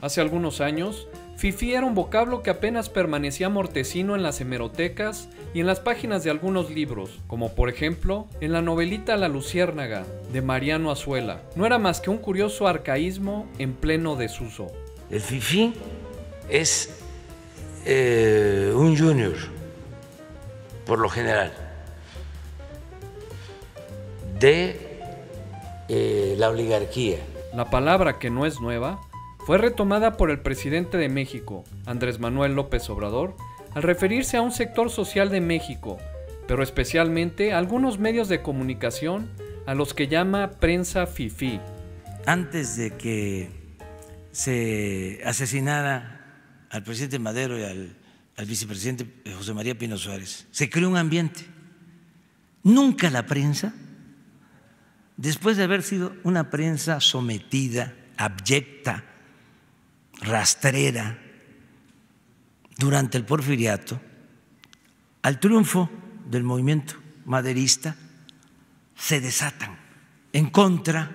Hace algunos años, Fifi era un vocablo que apenas permanecía mortecino en las hemerotecas y en las páginas de algunos libros, como por ejemplo en la novelita La Luciérnaga, de Mariano Azuela. No era más que un curioso arcaísmo en pleno desuso. El Fifi es un junior, por lo general, de la oligarquía. La palabra, que no es nueva, fue retomada por el presidente de México, Andrés Manuel López Obrador, al referirse a un sector social de México, pero especialmente a algunos medios de comunicación a los que llama prensa fifí. Antes de que se asesinara al presidente Madero y al vicepresidente José María Pino Suárez, se creó un ambiente. Nunca la prensa, después de haber sido una prensa sometida, abyecta, rastrera durante el Porfiriato, al triunfo del movimiento maderista se desatan en contra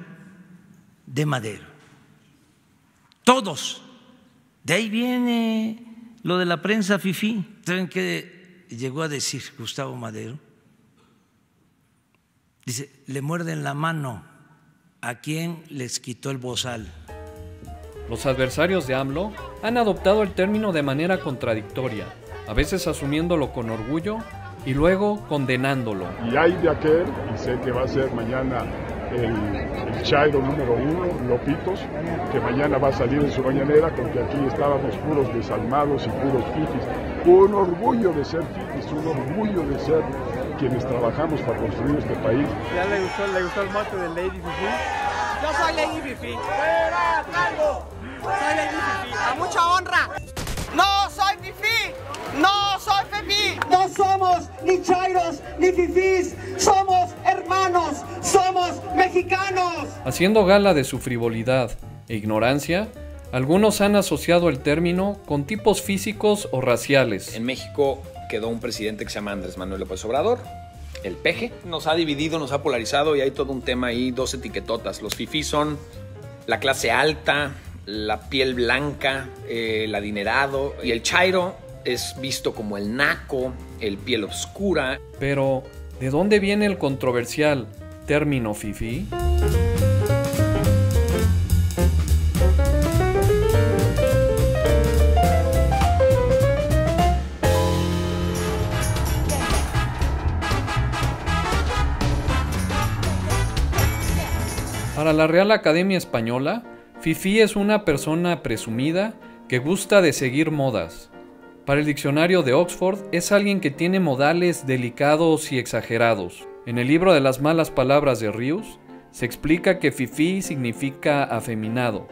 de Madero. Todos. De ahí viene lo de la prensa fifí. ¿Saben qué llegó a decir Gustavo Madero? Dice, le muerden la mano a quien les quitó el bozal. Los adversarios de AMLO han adoptado el término de manera contradictoria, a veces asumiéndolo con orgullo y luego condenándolo. Y hay de aquel, y sé que va a ser mañana el chairo número 1, Lopitos, que mañana va a salir en su mañanera con que aquí estábamos puros desalmados y puros fifis. Un orgullo de ser fifis, un orgullo de ser quienes trabajamos para construir este país. ¿Ya le gustó el mote de Lady Fifi? Yo soy Lady Fifi. ¡Fuera, calvo! Soy Lady Fifi, a mucha honra. ¡No soy fifí! ¡No soy fifí! No somos ni chairos ni fifís, somos hermanos, somos mexicanos. Haciendo gala de su frivolidad e ignorancia, algunos han asociado el término con tipos físicos o raciales. En México quedó un presidente que se llama Andrés Manuel López Obrador, el peje. Nos ha dividido, nos ha polarizado y hay todo un tema ahí, dos etiquetotas. Los fifís son la clase alta, la piel blanca, el adinerado, y el chairo es visto como el naco, el piel oscura. Pero, ¿de dónde viene el controversial término fifí? Para la Real Academia Española, fifí es una persona presumida que gusta de seguir modas. Para el diccionario de Oxford, es alguien que tiene modales delicados y exagerados. En el libro de las malas palabras de Rius, se explica que fifí significa afeminado.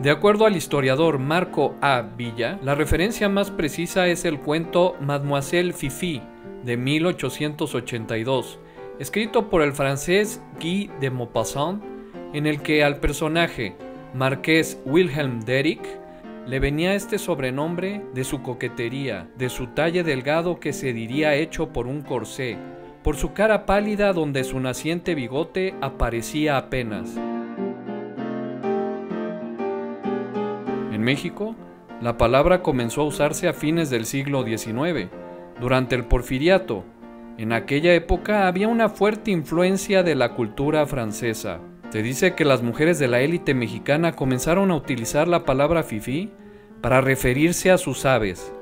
De acuerdo al historiador Marco A. Villa, la referencia más precisa es el cuento Mademoiselle Fifi, de 1882, escrito por el francés Guy de Maupassant, en el que al personaje Marqués Wilhelm Derrick le venía este sobrenombre de su coquetería, de su talle delgado que se diría hecho por un corsé, por su cara pálida donde su naciente bigote aparecía apenas. En México, la palabra comenzó a usarse a fines del siglo XIX, durante el Porfiriato. En aquella época había una fuerte influencia de la cultura francesa. Se dice que las mujeres de la élite mexicana comenzaron a utilizar la palabra fifí para referirse a sus aves.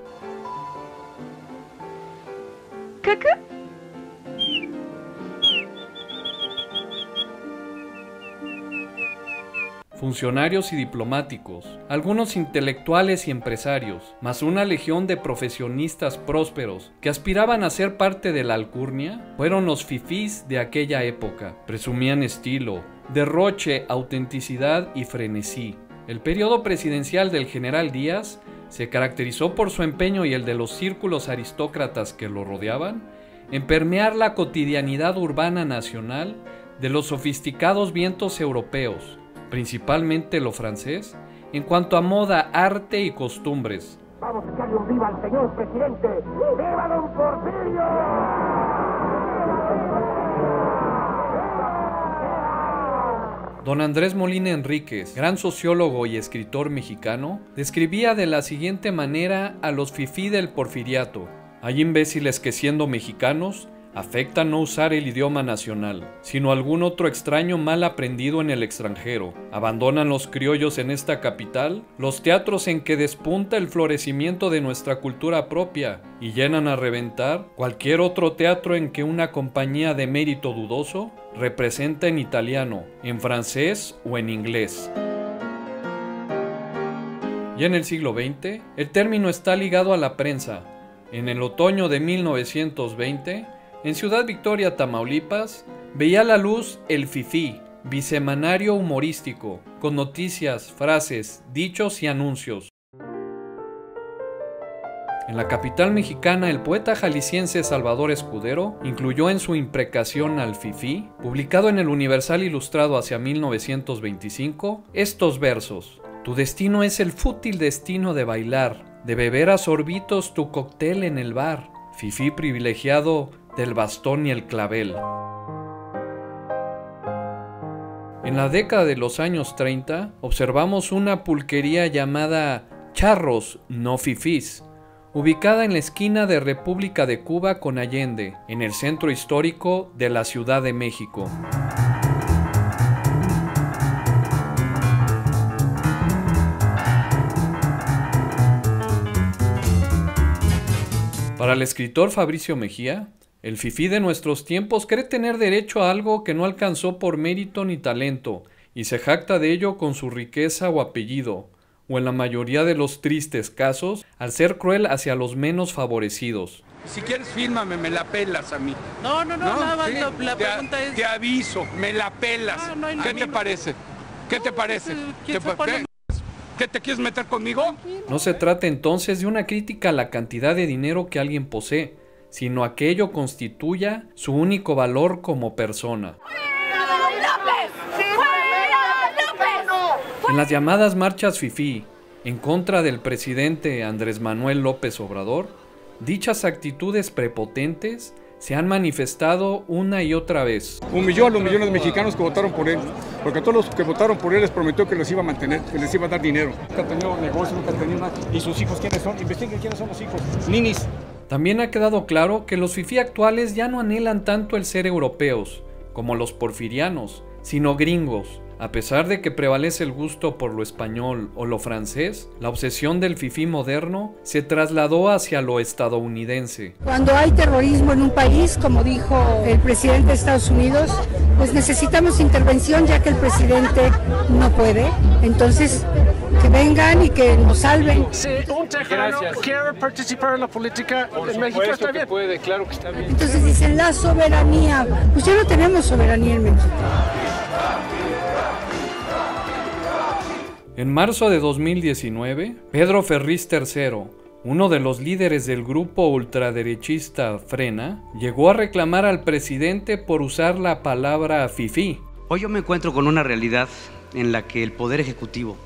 ¿Caca? Funcionarios y diplomáticos, algunos intelectuales y empresarios, más una legión de profesionistas prósperos que aspiraban a ser parte de la alcurnia, fueron los fifís de aquella época. Presumían estilo, derroche, autenticidad y frenesí. El periodo presidencial del general Díaz se caracterizó por su empeño y el de los círculos aristócratas que lo rodeaban en permear la cotidianidad urbana nacional de los sofisticados vientos europeos, principalmente lo francés, en cuanto a moda, arte y costumbres. Vamos a echarle un viva al señor presidente. ¡Viva don Porfirio! Don Andrés Molina Enríquez, gran sociólogo y escritor mexicano, describía de la siguiente manera a los fifí del Porfiriato. Hay imbéciles que, siendo mexicanos, afectan no usar el idioma nacional, sino algún otro extraño mal aprendido en el extranjero. Abandonan los criollos en esta capital los teatros en que despunta el florecimiento de nuestra cultura propia y llenan a reventar cualquier otro teatro en que una compañía de mérito dudoso representa en italiano, en francés o en inglés. Y en el siglo XX, el término está ligado a la prensa. En el otoño de 1920, en Ciudad Victoria, Tamaulipas, veía la luz el Fifí, bisemanario humorístico, con noticias, frases, dichos y anuncios. En la capital mexicana, el poeta jalisciense Salvador Escudero incluyó en su imprecación al Fifí, publicado en el Universal Ilustrado hacia 1925, estos versos. Tu destino es el fútil destino de bailar, de beber a sorbitos tu cóctel en el bar. Fifí privilegiado del bastón y el clavel. En la década de los años 30, observamos una pulquería llamada Charros, no Fifís, ubicada en la esquina de República de Cuba con Allende, en el centro histórico de la Ciudad de México. Para el escritor Fabricio Mejía, el fifí de nuestros tiempos cree tener derecho a algo que no alcanzó por mérito ni talento, y se jacta de ello con su riqueza o apellido, o en la mayoría de los tristes casos, al ser cruel hacia los menos favorecidos. Si quieres, fírmame, me la pelas a mí. No, nada, sí, la pregunta es... Te aviso, me la pelas. No, ¿qué te parece? ¿Qué te parece? ¿Qué te quieres meter conmigo? No se trata entonces de una crítica a la cantidad de dinero que alguien posee, sino a que ello constituya su único valor como persona. En las llamadas marchas fifí, en contra del presidente Andrés Manuel López Obrador, dichas actitudes prepotentes se han manifestado una y otra vez. Humilló a los millones de mexicanos que votaron por él, porque a todos los que votaron por él les prometió que los iba a mantener, que les iba a dar dinero. Nunca ha tenido negocio, nunca ha tenido nada. ¿Y sus hijos quiénes son? Investiguen quiénes son los hijos. Ninis. También ha quedado claro que los fifí actuales ya no anhelan tanto el ser europeos, como los porfirianos, sino gringos. A pesar de que prevalece el gusto por lo español o lo francés, la obsesión del fifí moderno se trasladó hacia lo estadounidense. Cuando hay terrorismo en un país, como dijo el presidente de Estados Unidos, pues necesitamos intervención ya que el presidente no puede. Entonces, que vengan y que nos salven. Si un tejano quiere participar en la política en México, está bien. Puede, claro que está bien. Entonces dicen la soberanía. Pues ya no tenemos soberanía en México. En marzo de 2019, Pedro Ferriz III, uno de los líderes del grupo ultraderechista Frena, llegó a reclamar al presidente por usar la palabra fifí. Hoy yo me encuentro con una realidad en la que el Poder Ejecutivo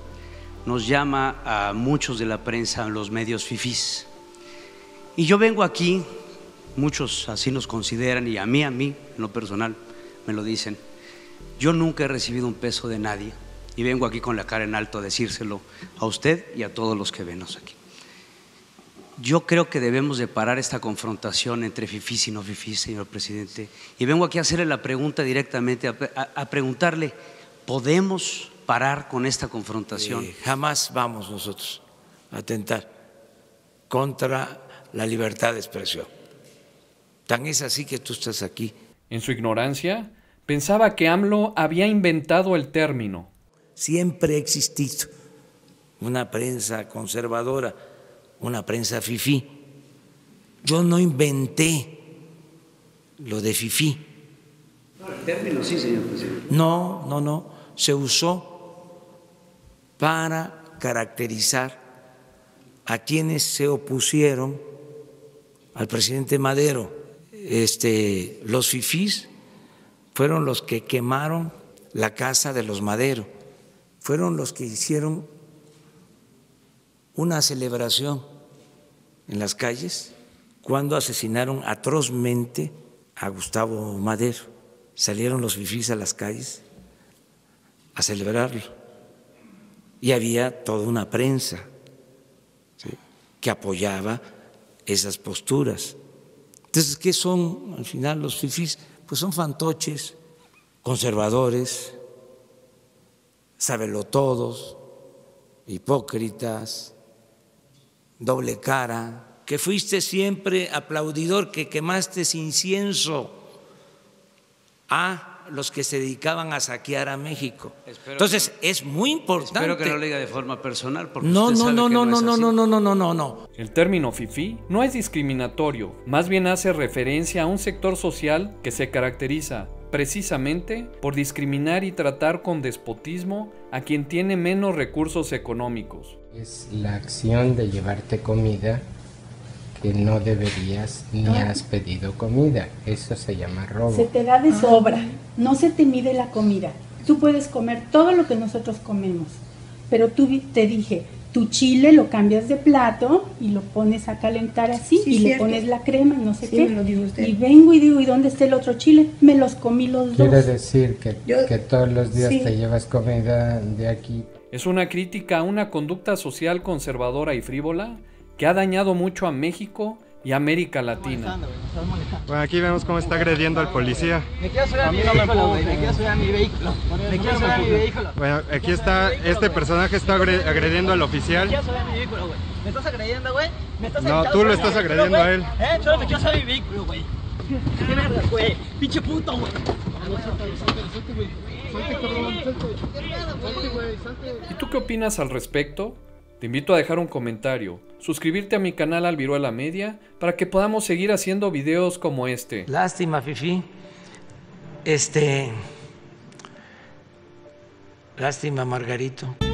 nos llama a muchos de la prensa, a los medios fifís. Y yo vengo aquí, muchos así nos consideran y a mí, en lo personal, me lo dicen. Yo nunca he recibido un peso de nadie. Y vengo aquí con la cara en alto a decírselo a usted y a todos los que venos aquí. Yo creo que debemos de parar esta confrontación entre fifís y no fifís, señor presidente. Y vengo aquí a hacerle la pregunta directamente, a preguntarle, ¿podemos parar con esta confrontación? Jamás vamos nosotros a atentar contra la libertad de expresión. Tan es así que tú estás aquí. En su ignorancia, pensaba que AMLO había inventado el término. Siempre ha existido una prensa conservadora, una prensa fifí. Yo no inventé lo de fifí. El término sí, señor presidente. No. Se usó para caracterizar a quienes se opusieron al presidente Madero. Los fifís fueron los que quemaron la casa de los Madero. Fueron los que hicieron una celebración en las calles cuando asesinaron atrozmente a Gustavo Madero. Salieron los fifís a las calles a celebrarlo. Y había toda una prensa, ¿sí?, que apoyaba esas posturas. Entonces, ¿qué son al final los fifís? Pues son fantoches, conservadores, sabelotodos, hipócritas, doble cara, que fuiste siempre aplaudidor, que quemaste incienso a los que se dedicaban a saquear a México. Entonces, es muy importante. Espero que no lo diga de forma personal, porque usted sabe que no. El término fifí no es discriminatorio, más bien hace referencia a un sector social que se caracteriza precisamente por discriminar y tratar con despotismo a quien tiene menos recursos económicos. Es la acción de llevarte comida que no deberías ni has pedido comida. Eso se llama robo. Se te da de sobra, no se te mide la comida. Tú puedes comer todo lo que nosotros comemos, pero tú, te dije, tu chile lo cambias de plato y lo pones a calentar así, sí, y cierto, le pones la crema, no sé qué. Me lo digo usted. Y vengo y digo, ¿y dónde está el otro chile? Me los comí los dos. Quiere decir que, todos los días te llevas comida de aquí. Es una crítica a una conducta social conservadora y frívola que ha dañado mucho a México y América Latina. Bueno, aquí vemos cómo está agrediendo al policía. Me quiero subir a mi vehículo, Bueno, aquí está, este personaje está agrediendo al oficial. Me quiero subir a mi vehículo, güey. ¿Me estás agrediendo, güey? No, tú lo estás agrediendo a él. Solo me quiero subir a mi vehículo, güey. ¿Qué verga, güey? Pinche puto, güey. Salte, güey. Salte, güey. ¿Y tú qué opinas al respecto? Te invito a dejar un comentario, suscribirte a mi canal Al Viruela Media para que podamos seguir haciendo videos como este. Lástima, fifí. Lástima, Margarito.